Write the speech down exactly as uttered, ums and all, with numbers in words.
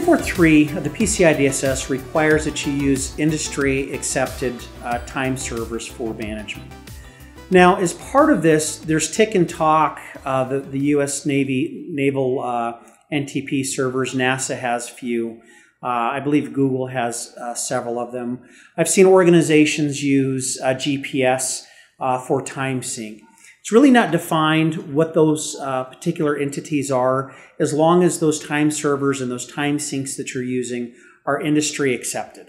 ten forty-three of the P C I D S S requires that you use industry-accepted uh, time servers for management. Now, as part of this, there's tick and talk. Uh, the, the U S Navy naval uh, N T P servers, NASA has few. Uh, I believe Google has uh, several of them. I've seen organizations use uh, G P S uh, for time sync. It's really not defined what those uh, particular entities are, as long as those time servers and those time sinks that you're using are industry accepted.